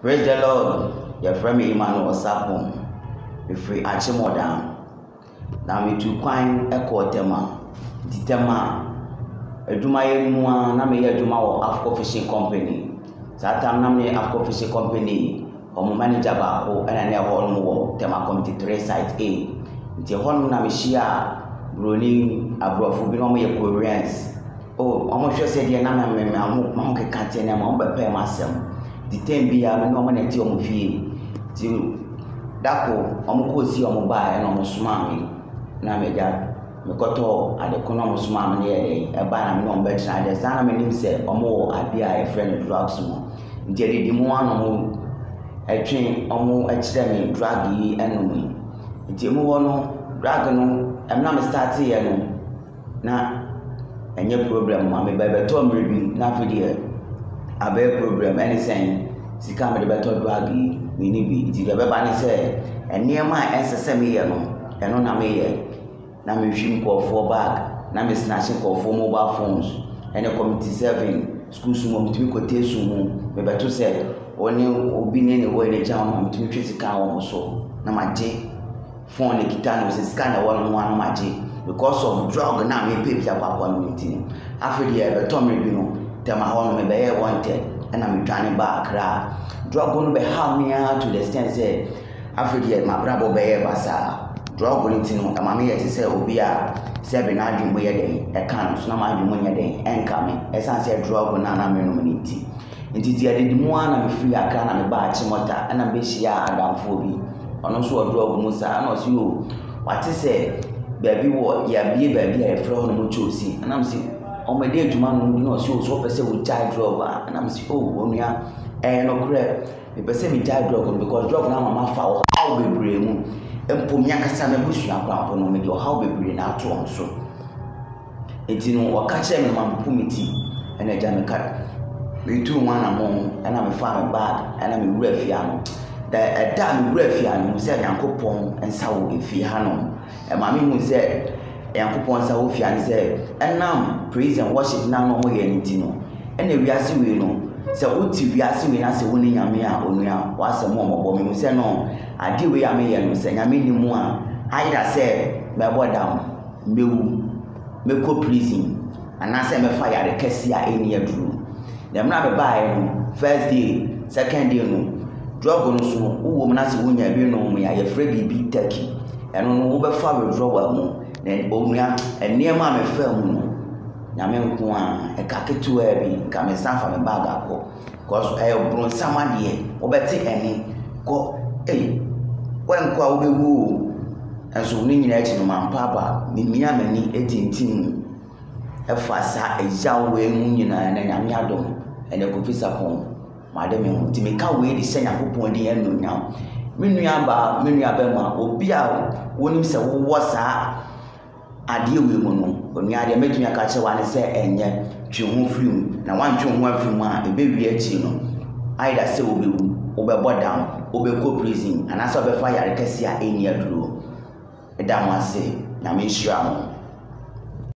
Praise the Lord. Your friend Emmanuel Sapon, the free Achimodan. Now me to quine a quarterman, Ditema, a Dumaye Mua, Name Yaduma, Afro Fishing Company. Satam Name Afro Fishing Company, or manager Bako, and I never more Tema Committee 3 Site A. The Hon Namishia, Bruni, Abro Fubinomi Koreans. Oh, almost sure said the Nana Monkey Cantina, Mumbai Massam. The ten be a nominate on fee. Dako, Omokosi Omobai, and Omosmami. Namega, Makoto, and the Konomosmam near a banner non bedtime, the Sanaman himself, or more, I be a friend of drugs more. Jerry de Moano, a train, or more, a chemi, draggy, and me. Timono, dragon, I'm not starting here. Now, and your problem, Mammy, by the Tom Ribby, not for dear. A bear problem, anything. She can't be better draggy. We need be the Babani said, and near my answer, Samiano, and on a mayor. Nami shim call 4 bags, Nami snatching call 4 mobile phones, and a committee serving school sumo to quotation, maybe to say, or new obedient away in a jam to treat the cow or so. Namaji phone Kitano is kind of 1-on-1 magic because of drug and Nami papers about 1 meeting. After the other Tom Ribino, tell my home may be wanted. And I'm trying back ra. Drug on be hamia to the stand say Africa my bravo be basa. Drug on it no amami yet say obia seven adwun boy dey e kan so na ma adwun nya dey en ka me e san say drug na na me no me nti. Nti dia de mu na me free akra na me ba chimota na be hia adamfo bi. Ono so o drug mu sa na o si o wate say baby wo ya bie baby e fro no mo chosi. Na me say on my day, Juman, no, so person with child drug, and I'm so Wonia, and no crap. The person with child drug, because drug now, my foul, how be brave, and Pumyaka Sam Bush, your grandpa, no, your how be brave out to on so. It's in what catch him, Mam Pumiti, and a Jamaica. We 2-1 among, and I'm a farmer bag, and I'm a refiano. That a damn refiano, who said Uncle Pong and Saudi Fiano, and Mammy who said. And coupons are off and say, and now praise and worship now no more anything. And we are seeing you know, so what we are seeing as a winning a mere only was a moment or me say no. I do we are me and saying, I mean, more. I that said, my boy down, me go prison, and I send a fire the cassia in your drew. Them not buy first day, second day no. Drug on so, woman as a winner, you know me, I afraid he be turkey, and on over far withdrawal. Then Omia and near Mamma Felmuno. Namen a cacket to Abbey, come and stand from a bagaco. Cause I have grown someone here, or better any. Go, eh, when call the woo. And so, meaning that in my papa, Mimiamani 18. A fassa, a young way moon, and an amiadum, and a confessor home. Madame, to make away the same upon the end now. Miniaba, Miniabema, Obia, won't himself was her. I deal with women when we are making a catcher one and say, and yet, June Flume, now 1 June 1 from one, a baby at Chino. I that say will be overboard down, overco prison, and I saw the fire at Cassia in your drew. A damn one say, Namin Shram.